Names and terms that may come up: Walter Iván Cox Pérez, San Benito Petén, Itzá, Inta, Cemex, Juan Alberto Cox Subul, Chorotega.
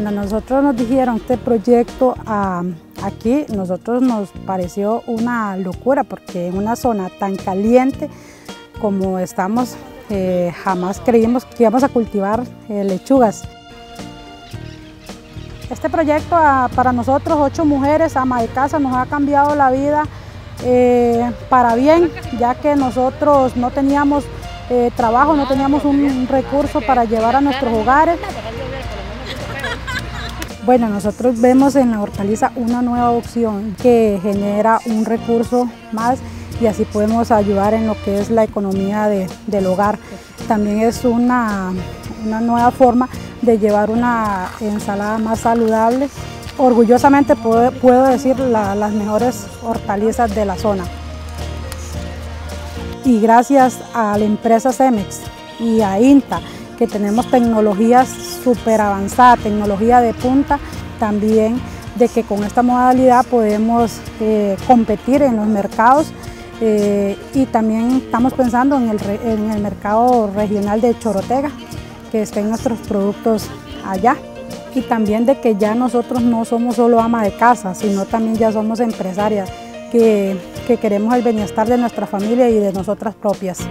cuando nosotros nos dijeron este proyecto aquí, nosotros nos pareció una locura, porque en una zona tan caliente como estamos, jamás creímos que íbamos a cultivar lechugas. Este proyecto para nosotros, 8 mujeres amas de casa, nos ha cambiado la vida para bien, ya que nosotros no teníamos trabajo, no teníamos un recurso para llevar a nuestros hogares. Bueno, nosotros vemos en la hortaliza una nueva opción que genera un recurso más y así podemos ayudar en lo que es la economía del hogar. También es una nueva forma de llevar una ensalada más saludable. Orgullosamente puedo decir las mejores hortalizas de la zona. Y gracias a la empresa Cemex y a Inta, que tenemos tecnologías súper avanzadas, tecnología de punta, también de que con esta modalidad podemos competir en los mercados y también estamos pensando en el mercado regional de Chorotega, que estén nuestros productos allá. Y también de que ya nosotros no somos solo ama de casa, sino también ya somos empresarias que queremos el bienestar de nuestra familia y de nosotras propias.